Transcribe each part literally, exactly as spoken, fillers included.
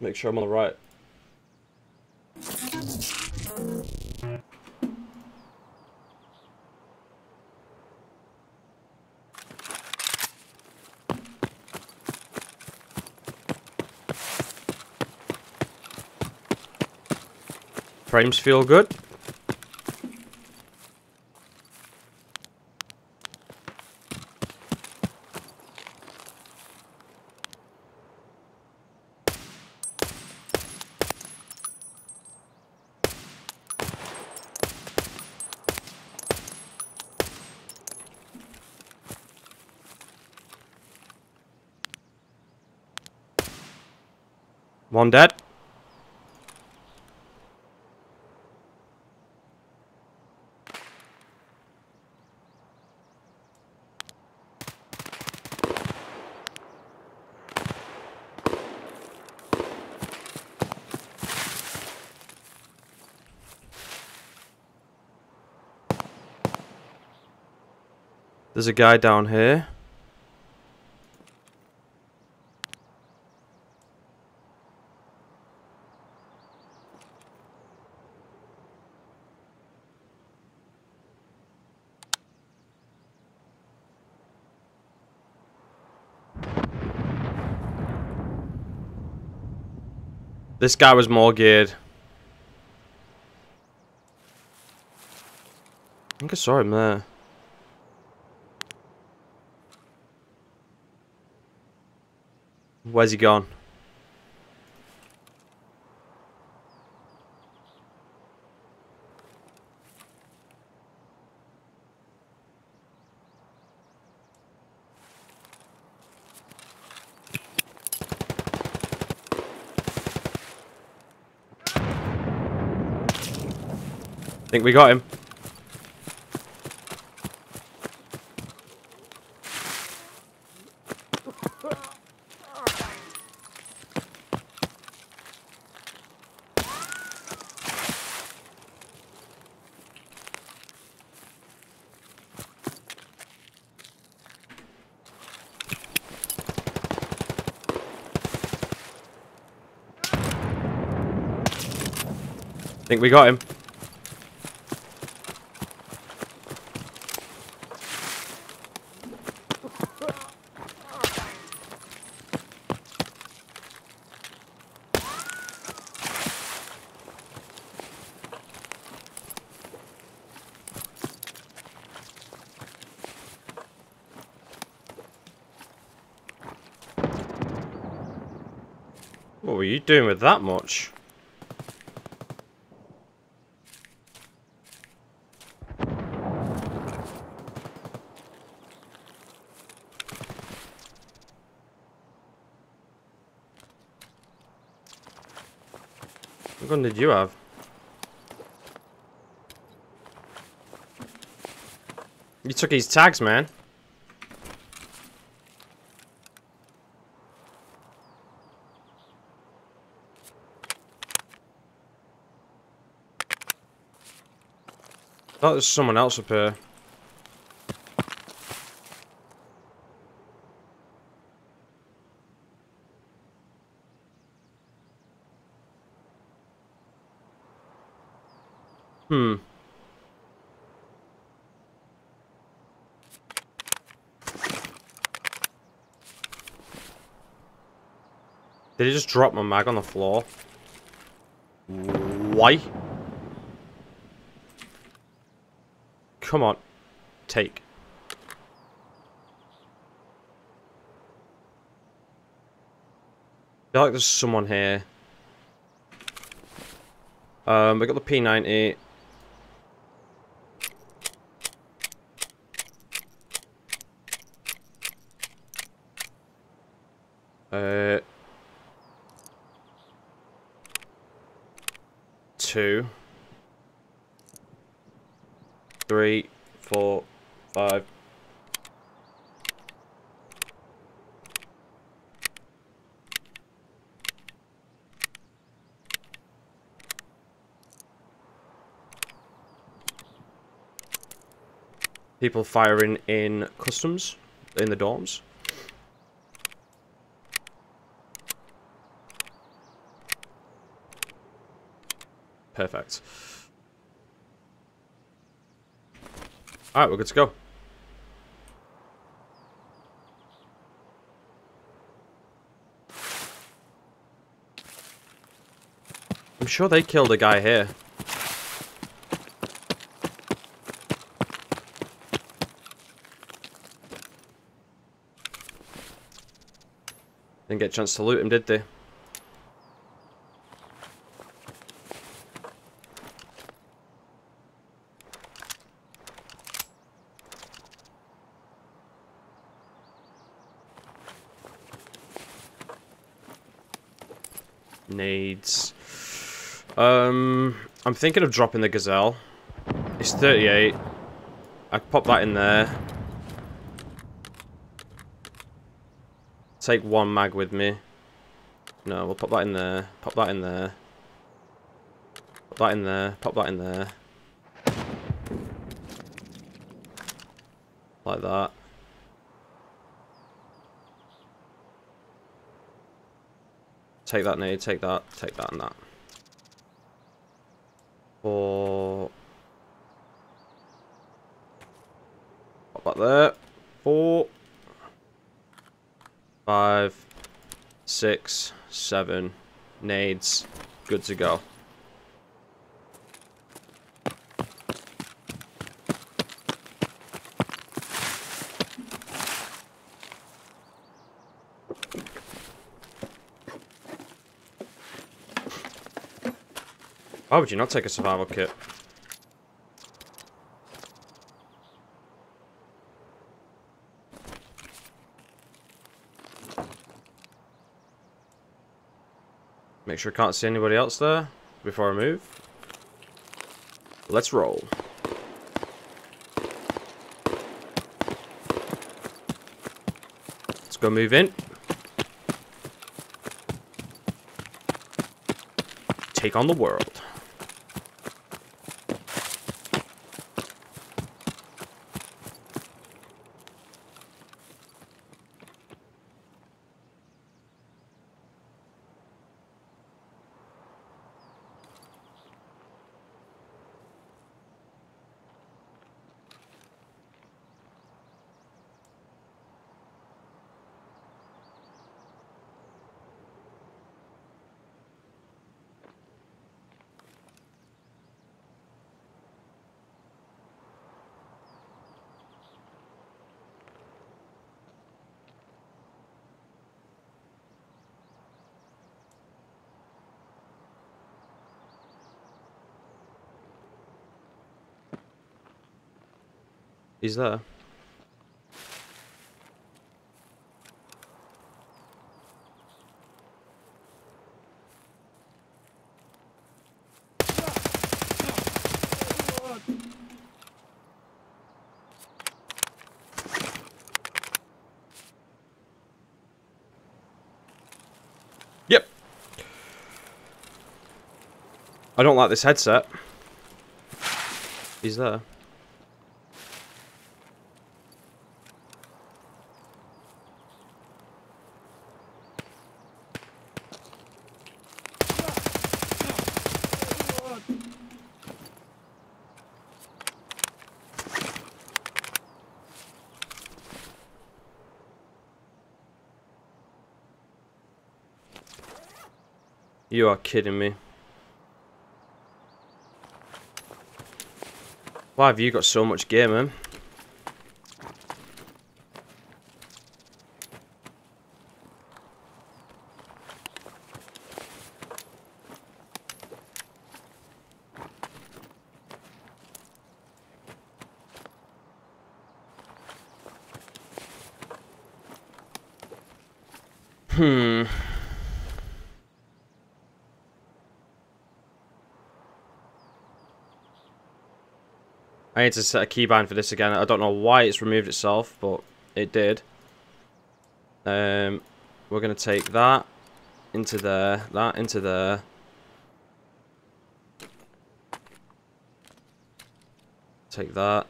make sure I'm on the right. Frames feel good. One dead. There's a guy down here. This guy was more geared. I think I saw him there. Where's he gone? I think we got him. I think we got him. What were you doing with that much? What gun did you have? You took his tags, man. I thought there's someone else up here. Hmm. Did he just drop my mag on the floor? Why? Come on. Take. I feel like there's someone here. Um, we got the P ninety. Uh, two, three, four, five. People firing in customs, in the dorms. Perfect. Alright, we're good to go. I'm sure they killed a guy here. Didn't get a chance to loot him, did they? Needs. Um, I'm thinking of dropping the gazelle. It's thirty-eight. I pop that in there. Take one mag with me. No, we'll pop that in there. Pop that in there. Pop that in there. Pop that in there. Like that. Take that nade, take that, take that and that. Four. Pop that there. Four. Five. Six. Seven. Nades. Good to go. Why would you not take a survival kit? Make sure I can't see anybody else there before I move. Let's roll. Let's go move in. Take on the world. He's there. Yep. I don't like this headset. He's there. You are kidding me. Why have you got so much gear, man? Hmm. I need to set a keybind for this again. I don't know why it's removed itself, but it did. Um, we're going to take that into there, that into there. Take that.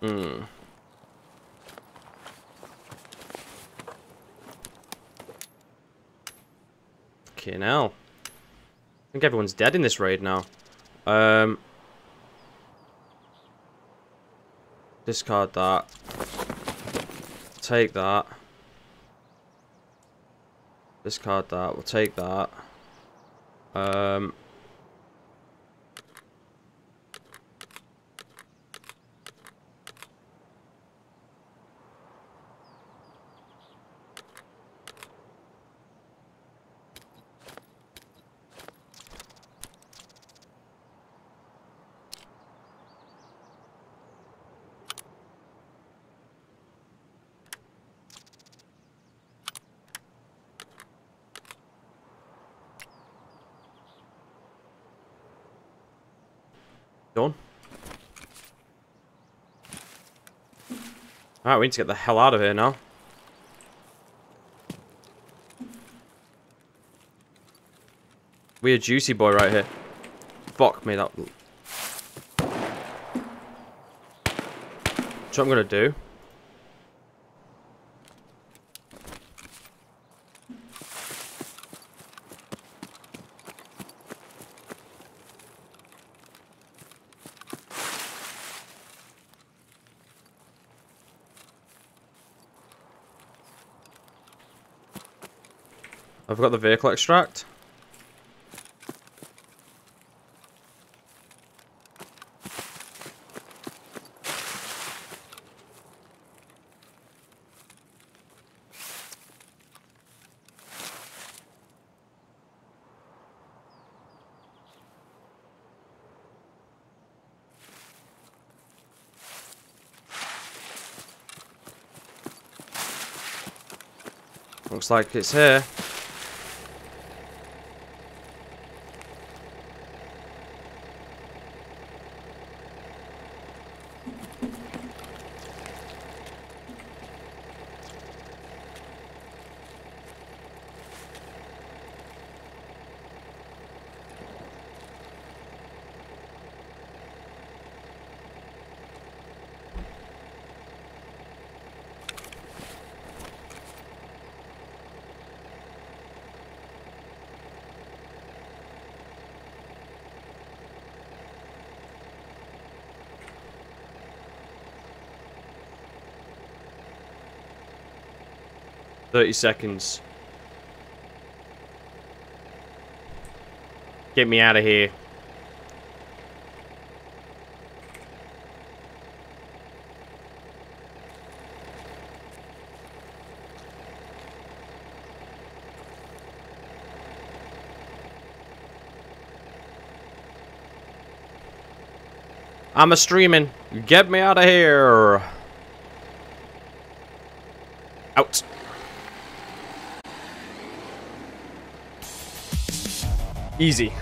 Hmm. Fucking hell. I think everyone's dead in this raid now. Um, discard that. Take that. Discard that. We'll take that. Um, Done. Alright, we need to get the hell out of here now. We're a juicy boy right here. Fuck me, that... That's what I'm gonna do. I've got the vehicle extract. Looks like it's here. thirty seconds. Get me out of here. I'm a streaming. Get me out of here. Out. Easy.